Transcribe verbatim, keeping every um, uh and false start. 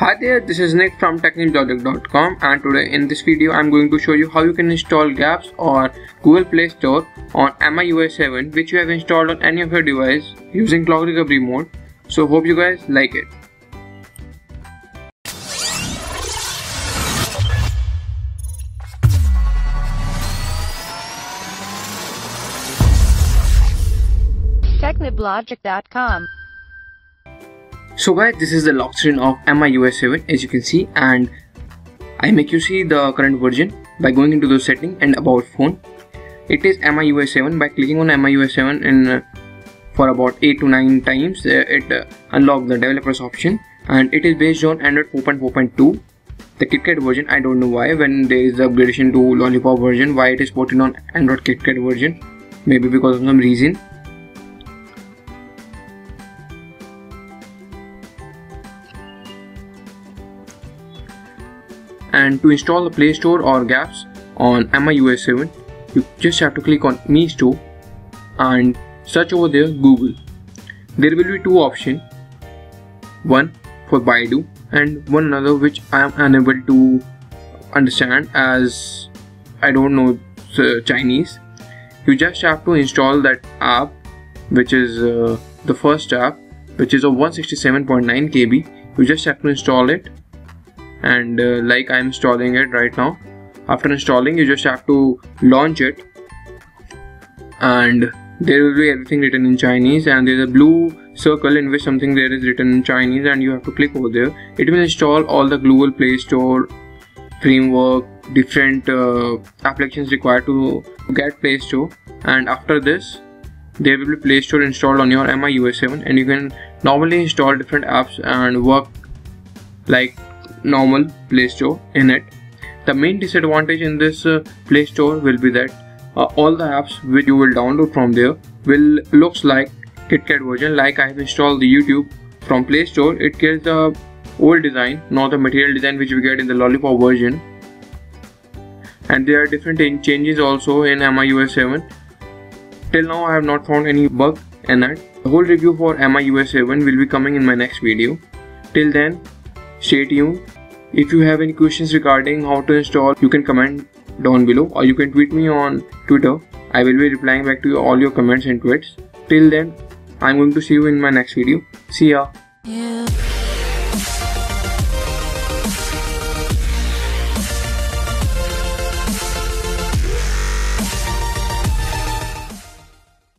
Hi there, this is Nick from Techniblogic dot com, and today in this video I'm going to show you how you can install Gaps or Google Play Store on M I U I seven which you have installed on any of your device using Cloud Recovery Mode. So hope you guys like it. Techniblogic dot com. So guys, this is the lock screen of M I U I seven, as you can see, and I make you see the current version by going into the setting and about phone. It is M I U I seven. By clicking on M I U I seven in uh, for about eight to nine times, uh, it uh, unlocks the developers option, and it is based on Android four point four point two, the KitKat version. I don't know why, when there is the upgradation to Lollipop version, why it is ported on Android KitKat version, maybe because of some reason. And to install the Play Store or Gaps on M I U I seven, you just have to click on Me Store and search over there Google. There will be two options, one for Baidu and one another which I am unable to understand as I don't know uh, Chinese. You just have to install that app, which is uh, the first app, which is of one sixty-seven point nine K B. You just have to install it. And uh, like I'm installing it right now. After installing, you just have to launch it, and there will be everything written in Chinese, and there's a blue circle in which something there is written in Chinese, and you have to click over there. It will install all the Google Play Store framework, different uh, applications required to get Play Store, and after this there will be Play Store installed on your M I U I seven, and you can normally install different apps and work like normal Play Store in it. The main disadvantage in this uh, Play Store will be that uh, all the apps which you will download from there will looks like KitKat version. Like I have installed the YouTube from Play Store, it gets the old design, not the material design which we get in the Lollipop version. And there are different changes also in M I U I seven. Till now I have not found any bug in it. The whole review for M I U I seven will be coming in my next video. Till then, stay tuned. If you have any questions regarding how to install, you can comment down below, or you can tweet me on Twitter. I will be replying back to all your comments and tweets. Till then, I'm going to see you in my next video. See ya.